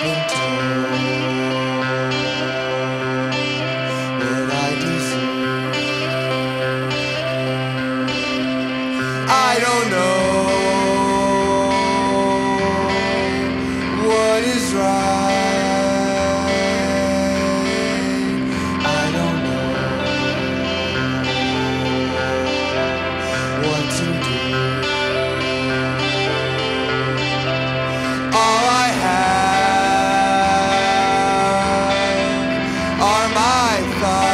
I don't know what is right. I don't know what to do. All I have are my thoughts.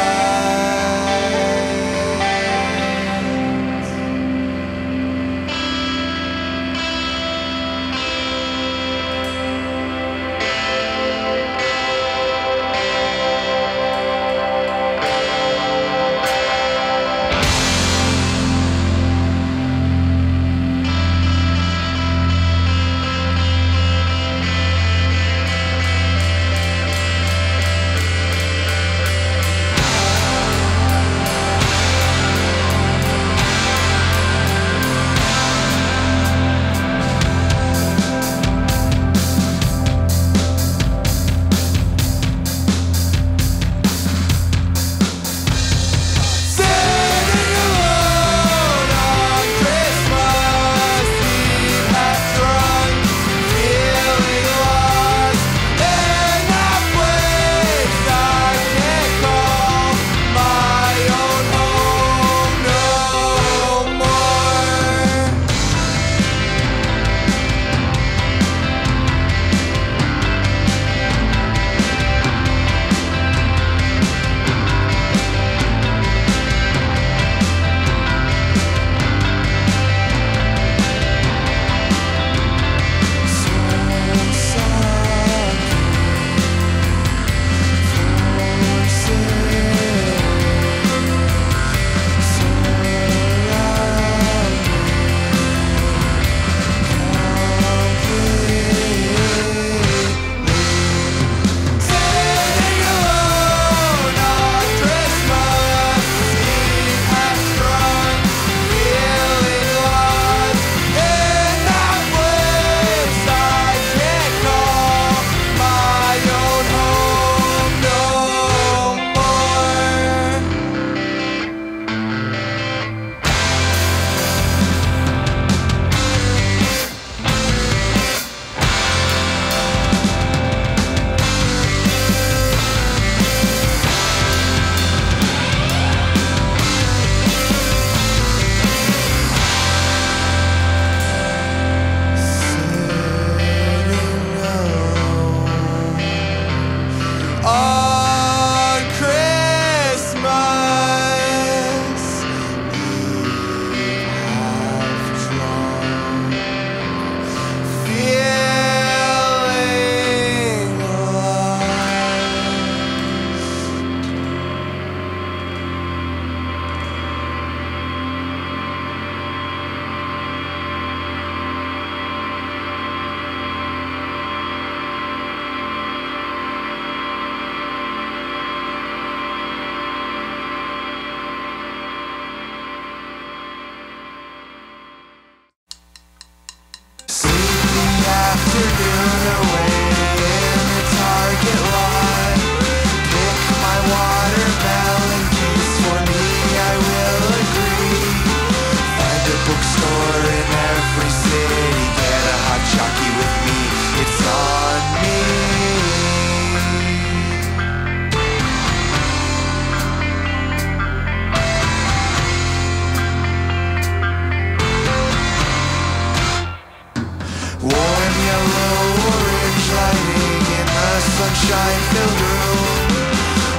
Sunshine filled room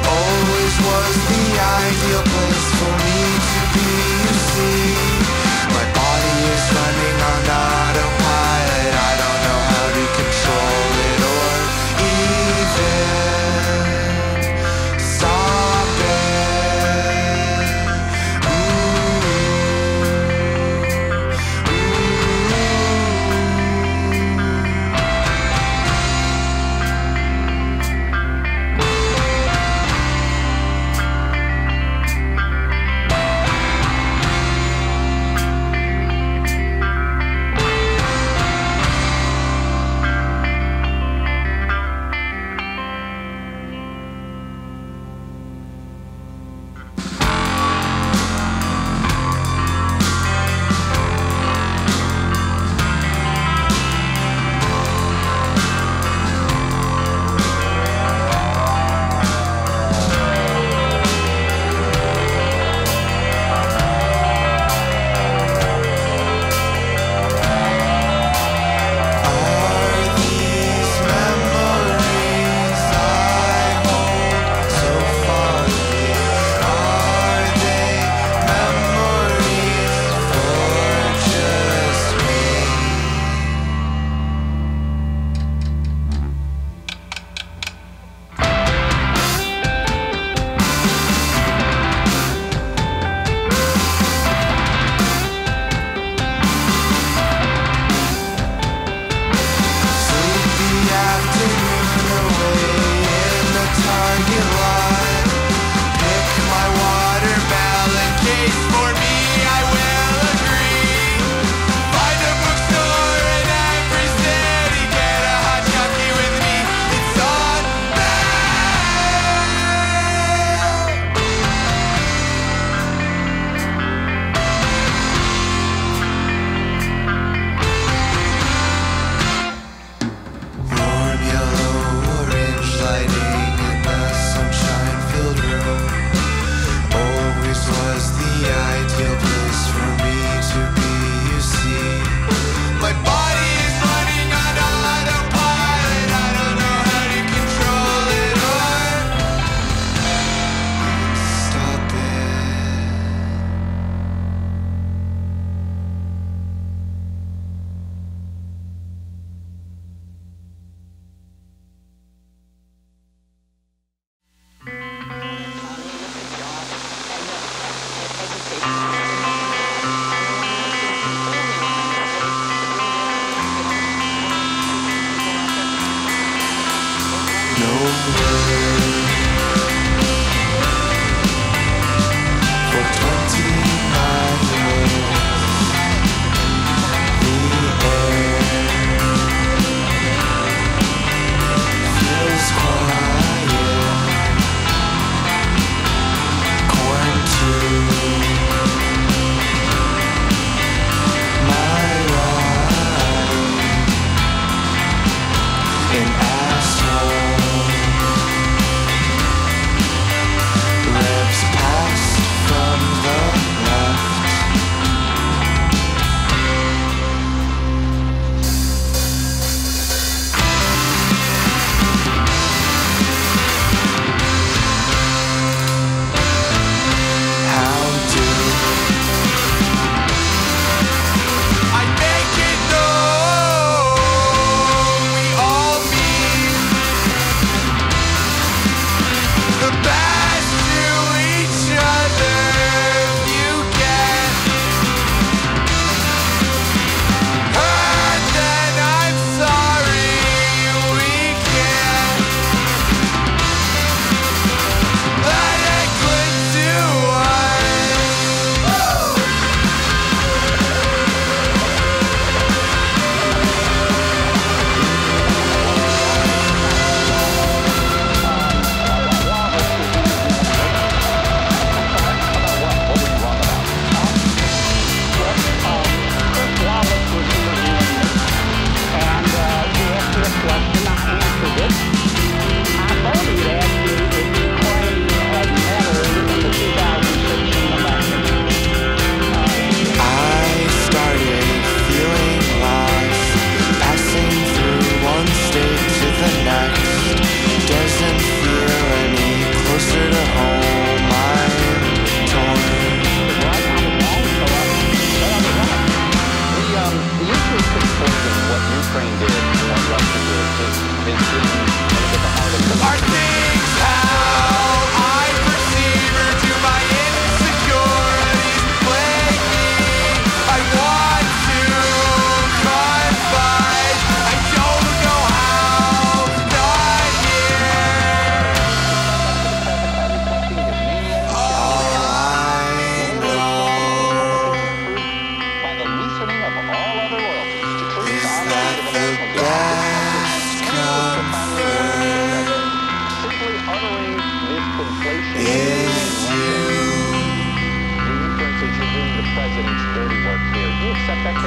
always was the ideal place for me to be, you see. My body is running on autopilot. I don't know how to control it or even stop it.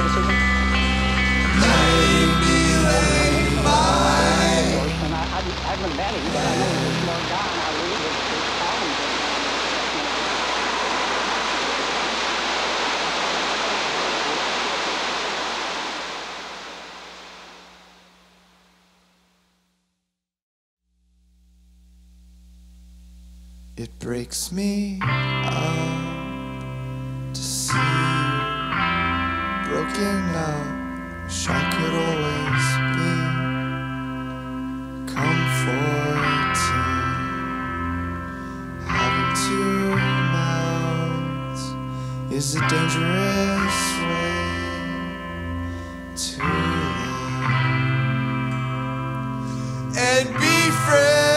criticism? I've been betting, but I know it's more down. I believe it's challenging. It breaks me up to see you broken up. Wish I could always be comforting. Having two mouths is a dangerous way to live and be free.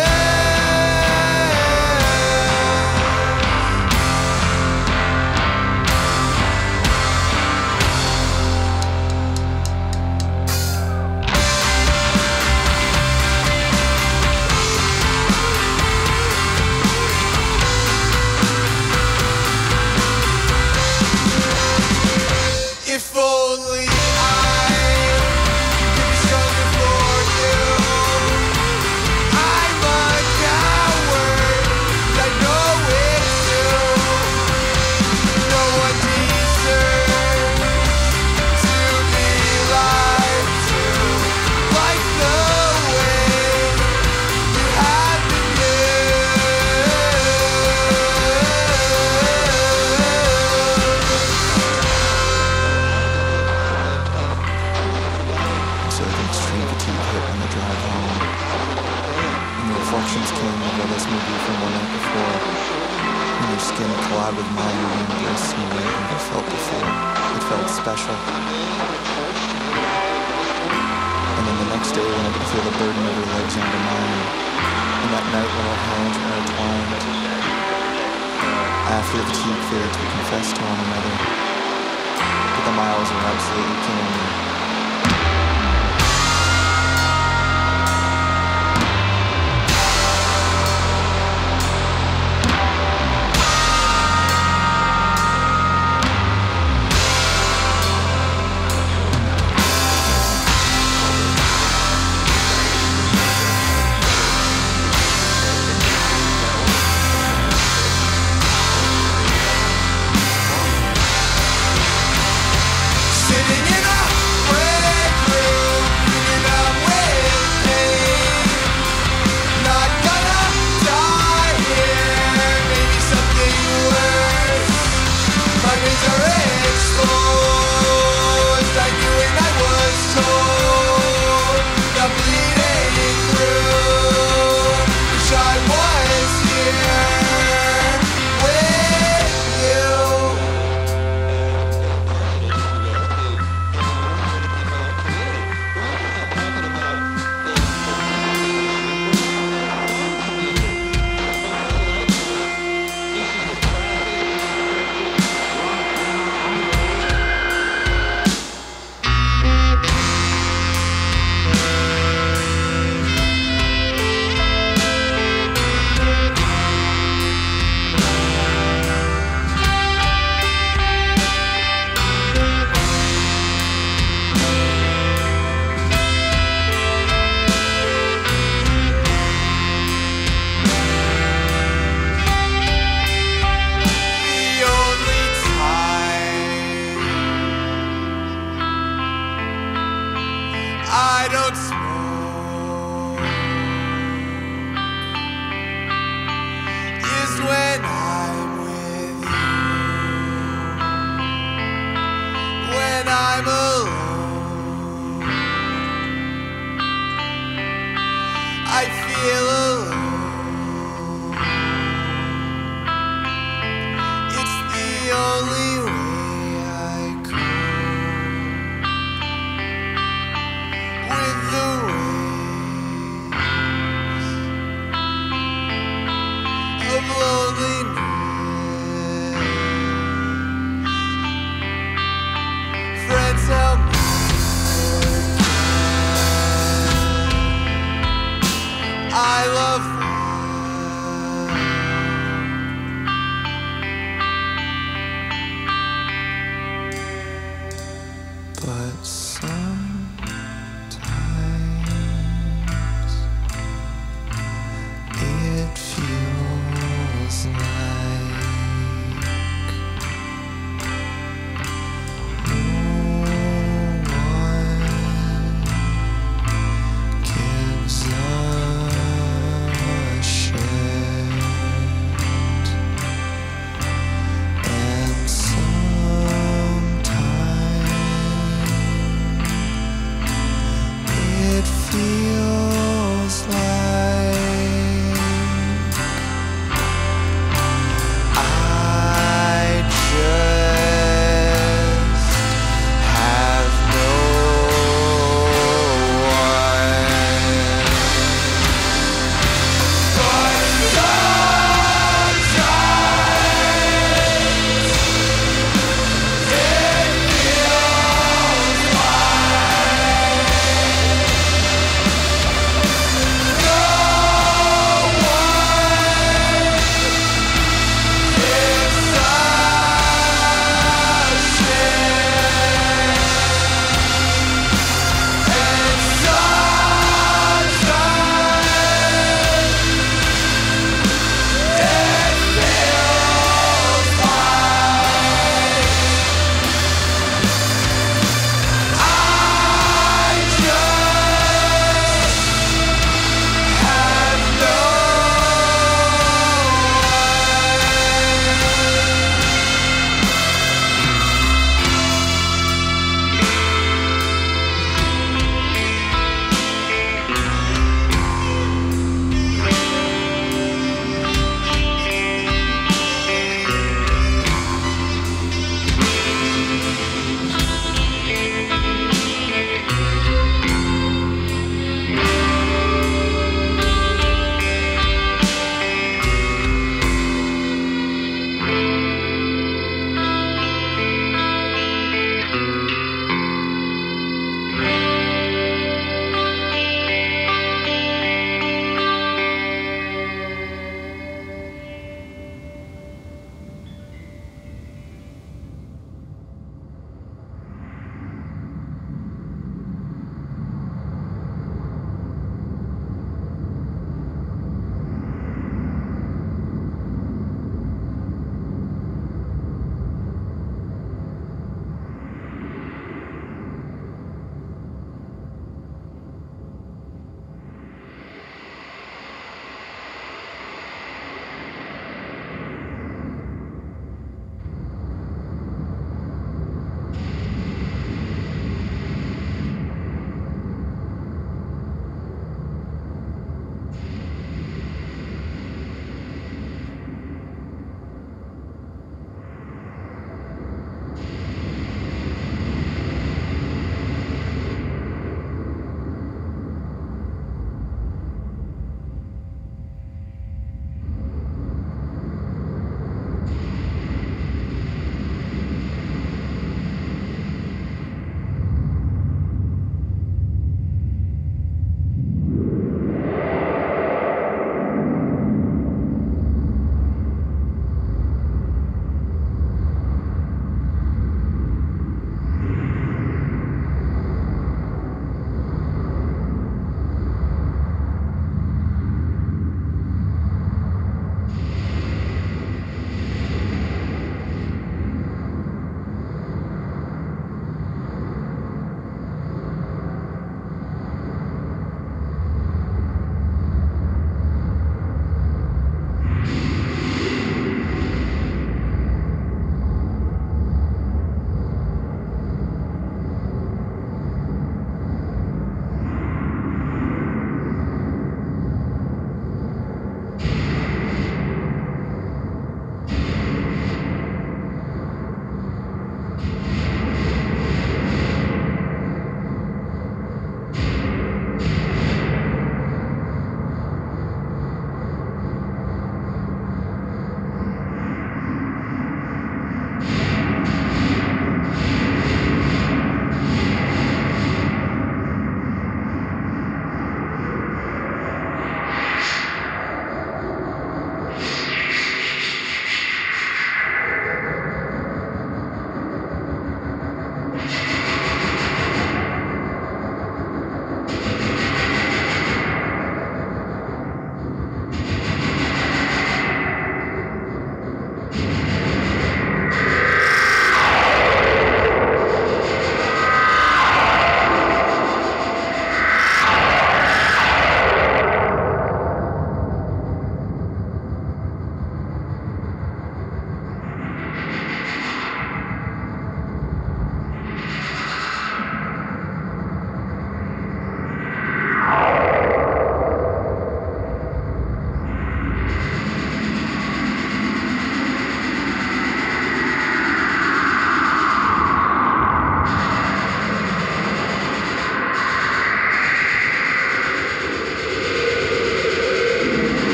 I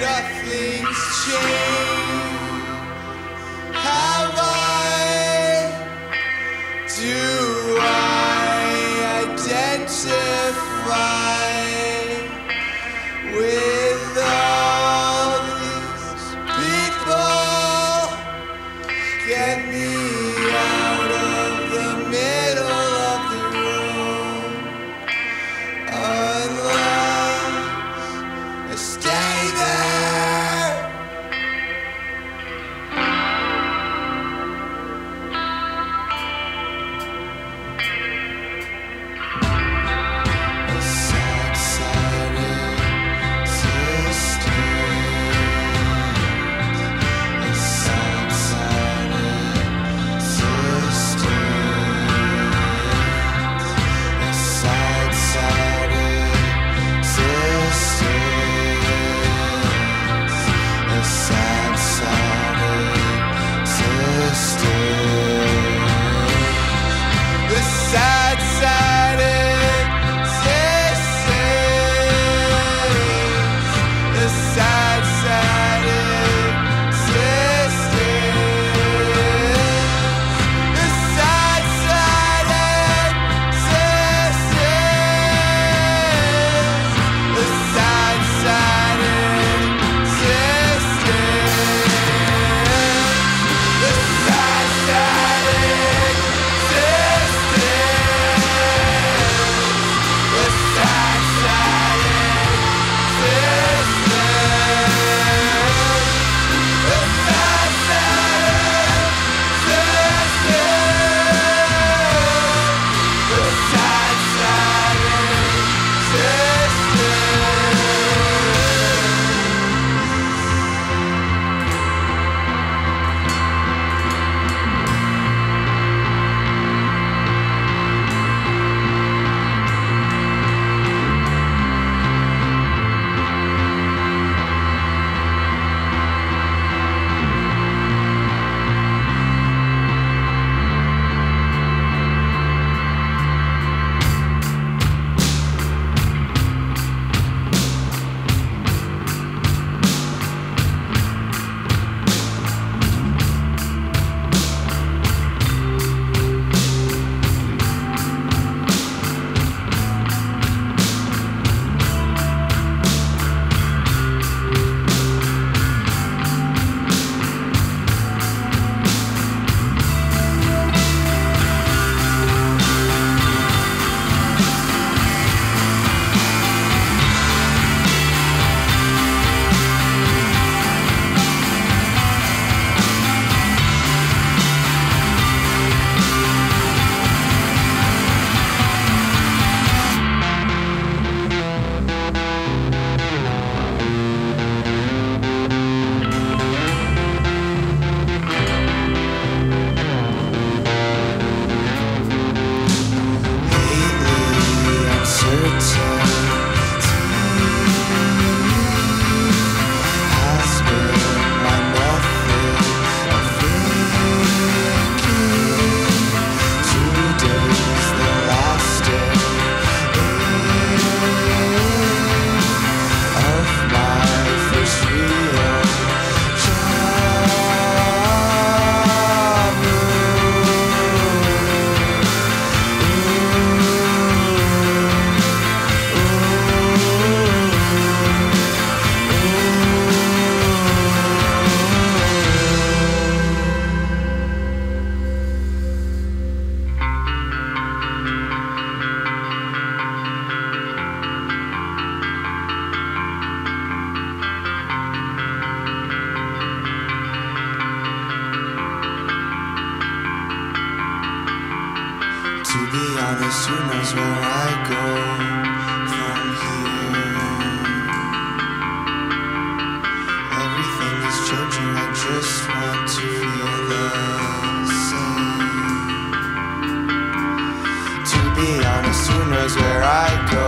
Nothing's changed. Have I? Do I identify with all these people? Get me out of the middle of the room. Unless I stay there. guess who knows where I go from here. Everything is changing, I just want to feel the same. To be honest, who knows where I go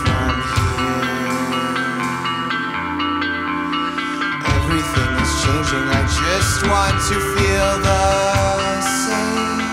from here. Everything is changing, I just want to feel the same.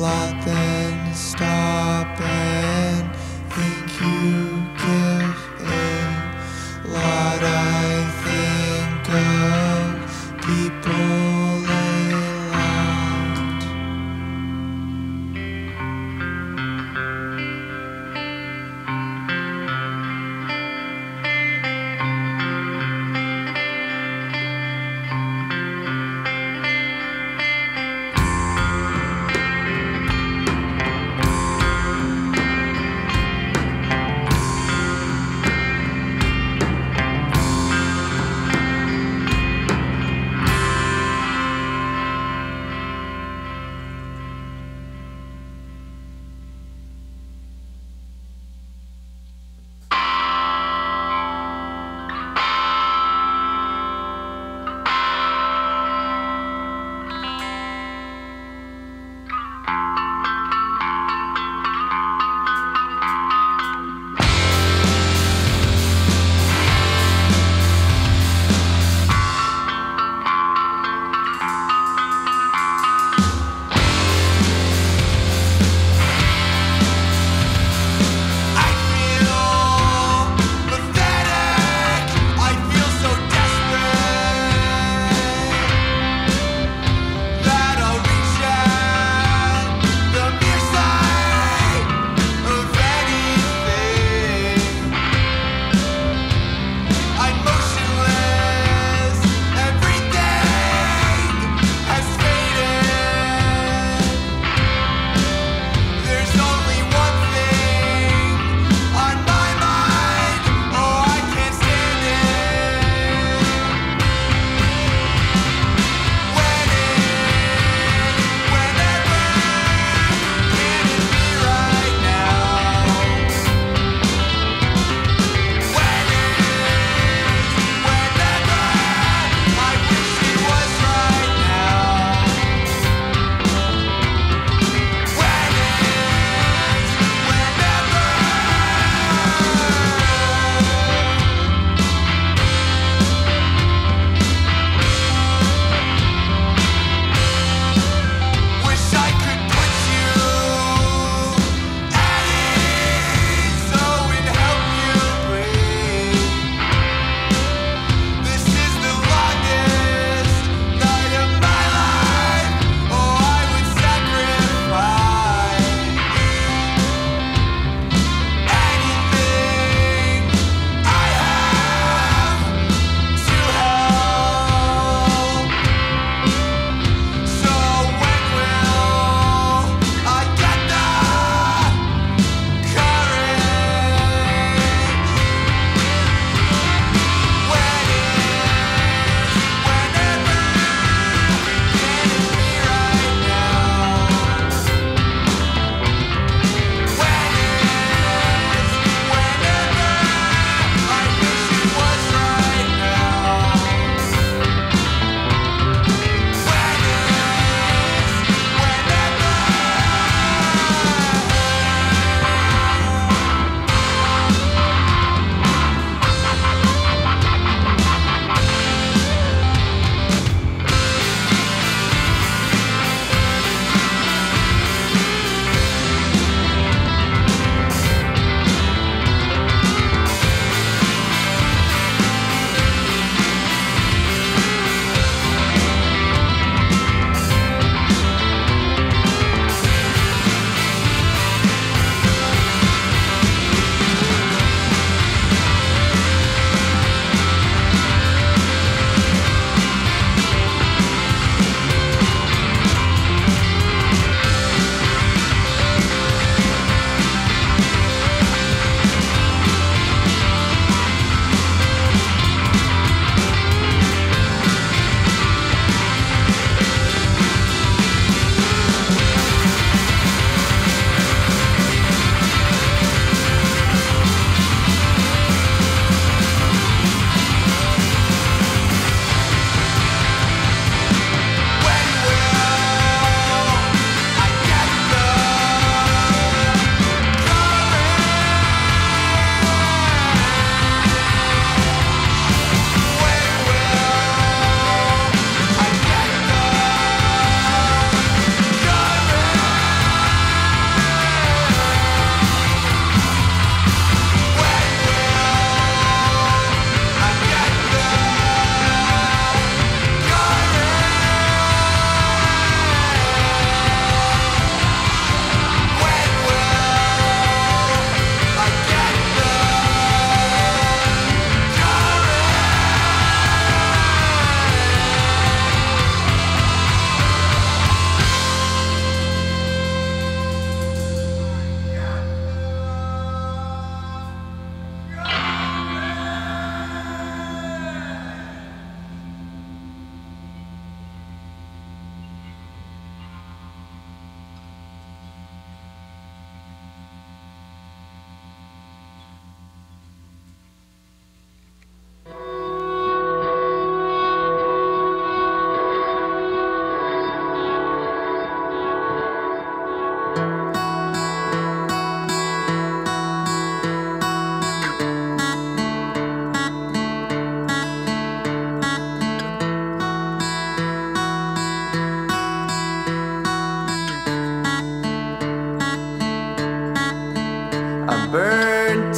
lot then stop and think. You give a lot. I think of people a lot.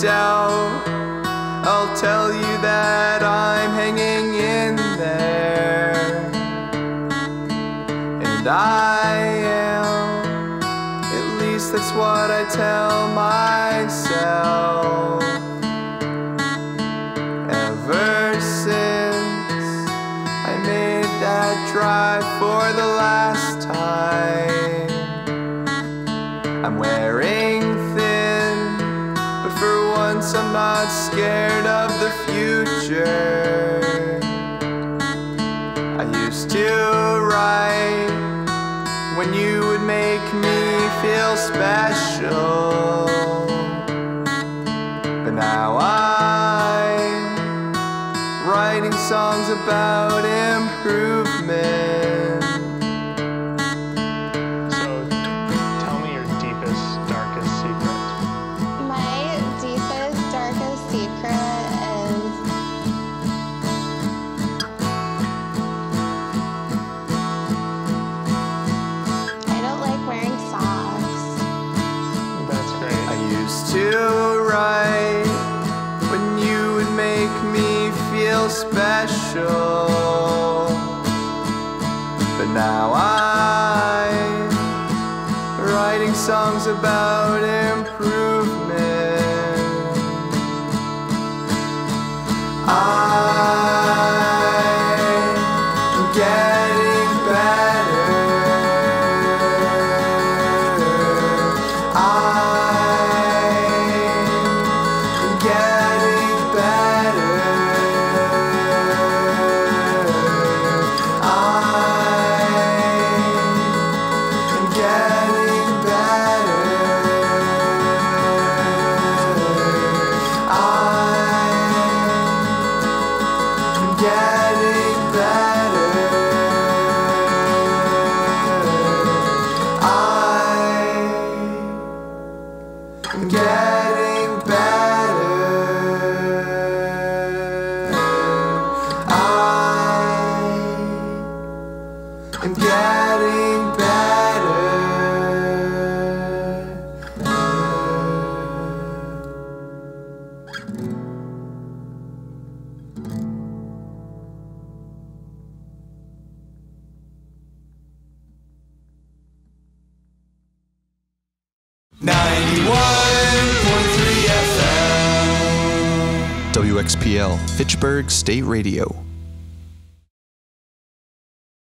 tell. I'll tell you that I'm hanging in there, and I am. At least that's what I tell myself. Ever since I made that drive for the last time, I'm wearing thin, but for once I'm not scared of the future. I used to write when you would make me feel special, but now I'm writing songs about improvement. So tell me your deepest, darkest secret. My deepest, darkest secret is I don't like wearing socks. That's great. I used to write when you would make me feel special, but now I'm writing songs about improvement. I'm getting better. I'm getting better. I'm getting better. I'm getting better. I'm getting better. I'm getting better. WXPL, Fitchburg State Radio.